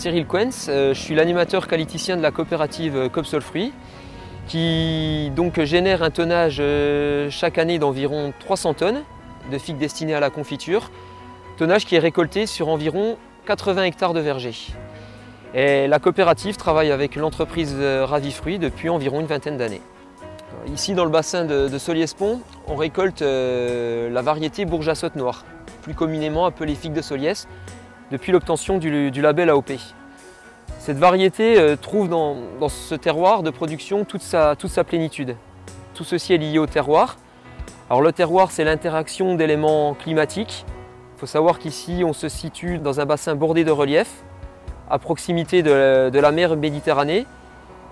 Cyril Quentz, je suis l'animateur qualiticien de la coopérative Copsol Fruit qui donc génère un tonnage chaque année d'environ 300 tonnes de figues destinées à la confiture, tonnage qui est récolté sur environ 80 hectares de vergers. Et la coopérative travaille avec l'entreprise Ravifruits depuis environ une vingtaine d'années. Ici dans le bassin de Solliès-Pont, on récolte la variété Bourgeassotte Noire, plus communément appelée figue de Solliès, depuis l'obtention du label AOP. Cette variété trouve dans ce terroir de production toute sa plénitude. Tout ceci est lié au terroir. Alors le terroir, c'est l'interaction d'éléments climatiques. Il faut savoir qu'ici, on se situe dans un bassin bordé de relief, à proximité de la mer Méditerranée,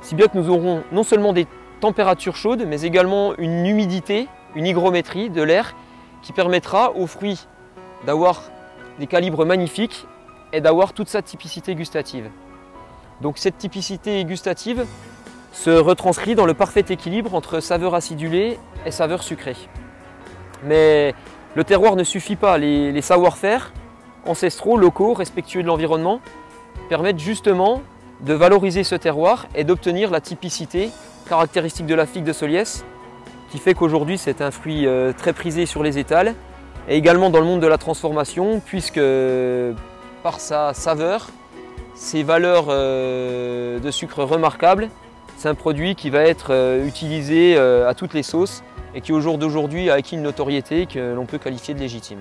si bien que nous aurons non seulement des températures chaudes, mais également une humidité, une hygrométrie de l'air qui permettra aux fruits d'avoir des calibres magnifiques et d'avoir toute sa typicité gustative. Donc cette typicité gustative se retranscrit dans le parfait équilibre entre saveur acidulée et saveur sucrée. Mais le terroir ne suffit pas, les savoir-faire ancestraux, locaux, respectueux de l'environnement, permettent justement de valoriser ce terroir et d'obtenir la typicité caractéristique de la figue de Solliès, qui fait qu'aujourd'hui c'est un fruit très prisé sur les étals et également dans le monde de la transformation, puisque par sa saveur, ses valeurs de sucre remarquables, c'est un produit qui va être utilisé à toutes les sauces et qui au jour d'aujourd'hui a acquis une notoriété que l'on peut qualifier de légitime.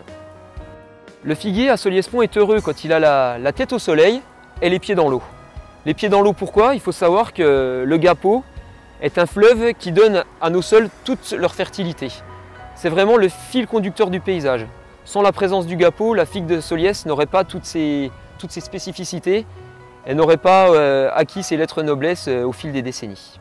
Le figuier à Solliès-Pont est heureux quand il a la tête au soleil et les pieds dans l'eau. Les pieds dans l'eau, pourquoi? Il faut savoir que le Gapo est un fleuve qui donne à nos sols toute leur fertilité. C'est vraiment le fil conducteur du paysage. Sans la présence du Gapo, la figue de Solliès n'aurait pas toutes ses spécificités et n'aurait pas acquis ses lettres noblesse au fil des décennies.